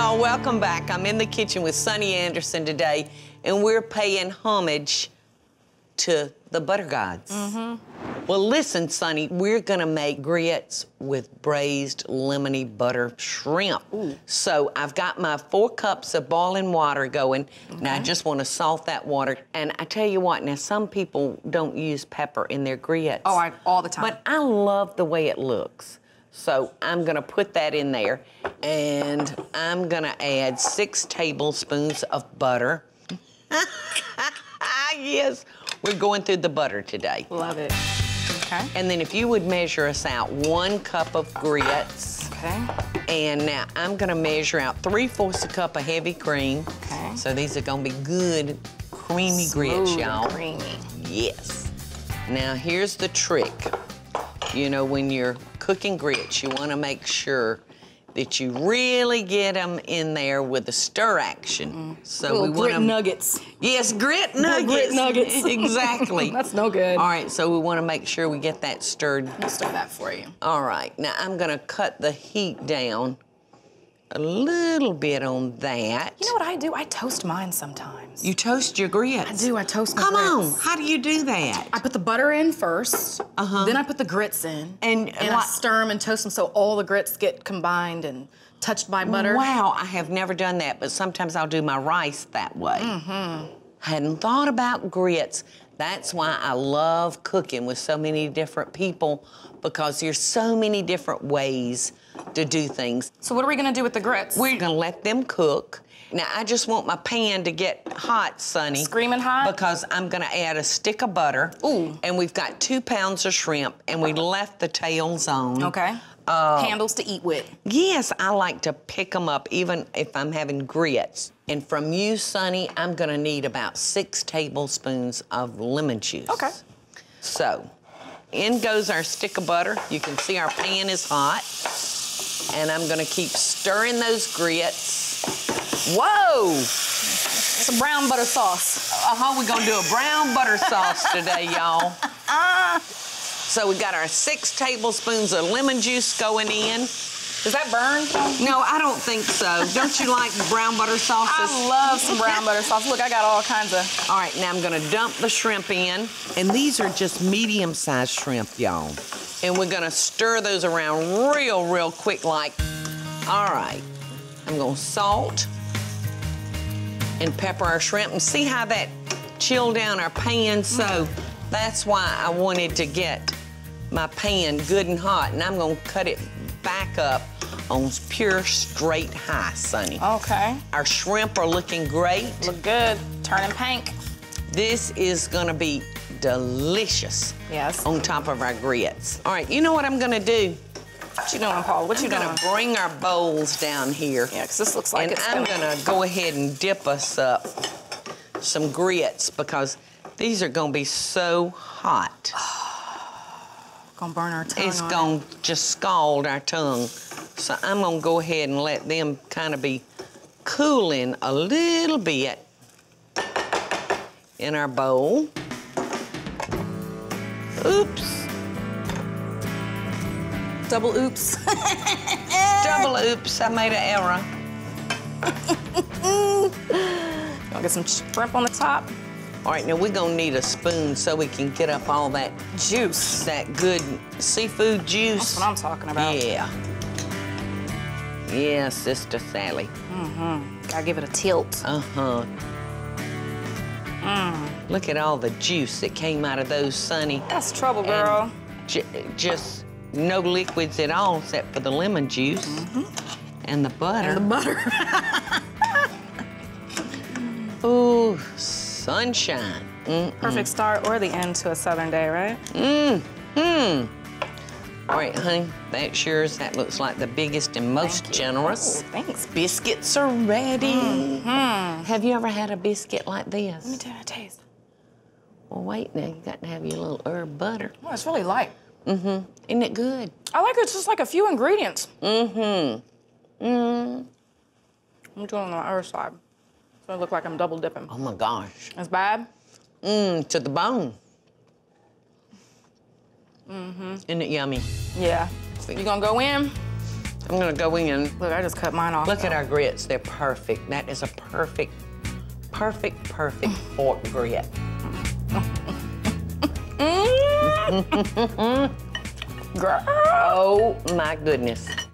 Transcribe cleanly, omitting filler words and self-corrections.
y'all, welcome back. I'm in the kitchen with Sunny Anderson today, and we're paying homage to the butter gods. Mm-hmm. Well, listen, Sunny, we're gonna make grits with braised lemony butter shrimp. Ooh. So I've got my 4 cups of boiling water going. Okay. Now I just wanna salt that water. And I tell you what, now some people don't use pepper in their grits. Oh, all the time. But I love the way it looks. So I'm gonna put that in there, and I'm gonna add 6 tablespoons of butter. Yes, we're going through the butter today. Love it. Okay. And then if you would measure us out 1 cup of grits. Okay. And now I'm gonna measure out 3/4 a cup of heavy cream. Okay. So these are gonna be good, creamy grits, y'all. Creamy. Yes. Now here's the trick. You know, when you're cooking grits, you want to make sure that you really get them in there with a stir action. Mm-hmm. So little we want them... nuggets. Yes, grit nuggets. Grit nuggets. Exactly. That's no good. All right, so we want to make sure we get that stirred. I'll stir that for you. All right, now I'm going to cut the heat down a little bit on that. You know what I do? I toast mine sometimes. You toast your grits? I do, I toast my grits. Come on, how do you do that? I put the butter in first, then I put the grits in, and I stir them and toast them so all the grits get combined and touched by butter. Wow, I have never done that, but sometimes I'll do my rice that way. Mm-hmm. Hadn't thought about grits. That's why I love cooking with so many different people, because there's so many different ways to do things. So what are we gonna do with the grits? We're gonna let them cook. Now, I just want my pan to get hot, Sunny. Screaming hot? Because I'm gonna add a stick of butter. Ooh. And we've got 2 pounds of shrimp, and we left the tails on. Okay. Handles to eat with. Yes, I like to pick them up, even if I'm having grits. And from you, Sunny, I'm gonna need about 6 tablespoons of lemon juice. Okay. So, in goes our stick of butter. You can see our pan is hot. And I'm gonna keep stirring those grits. Whoa! It's a brown butter sauce. Uh-huh, we're gonna do a brown butter sauce today, y'all. So we got our 6 tablespoons of lemon juice going in. Does that burn? No, I don't think so. Don't you like brown butter sauces? I love some brown butter sauce. Look, I got all kinds of... All right, now I'm gonna dump the shrimp in. And these are just medium-sized shrimp, y'all. And we're gonna stir those around real quick like. All right, I'm gonna salt and pepper our shrimp, and see how that chilled down our pan, so that's why I wanted to get my pan good and hot, and I'm gonna cut it back up on pure straight high, Sunny. Okay. Our shrimp are looking great. Look good, turning pink. This is gonna be delicious. Yes. On top of our grits. All right, you know what I'm gonna do? What you doing, Paula? What you doing? I'm gonna bring our bowls down here. Yeah, because this looks like it's gonna... And I'm gonna go ahead and dip us up some grits, because these are gonna be so hot. Gonna burn our tongue. It's gonna just scald our tongue. So I'm gonna go ahead and let them kind of be cooling a little bit in our bowl. Oops. Double oops. Double oops, I made an error. Gonna get some shrimp on the top. All right, now we're gonna need a spoon so we can get up all that juice, that good seafood juice. That's what I'm talking about. Yeah. Yeah, Sister Sally. Mm-hmm. Gotta give it a tilt. Uh-huh. Mm. Look at all the juice that came out of those, Sunny. That's trouble, girl. Just no liquids at all except for the lemon juice and the butter. And the butter. Ooh, sunshine. Perfect start or the end to a Southern day, right? All right, honey, that's yours. That looks like the biggest and most generous. Oh, thanks. Biscuits are ready. Have you ever had a biscuit like this? Let me tell you a taste. Well, wait now, you got to have your little herb butter. Well, it's really light. Isn't it good? I like it. It's just like a few ingredients. I'm doing the other side. It's gonna look like I'm double dipping. Oh my gosh. That's bad? To the bone. Isn't it yummy? Yeah. You gonna go in? I'm gonna go in. Look, I just cut mine off. Look at our grits, they're perfect. That is a perfect, perfect, perfect pork grit. Girl. Oh my goodness.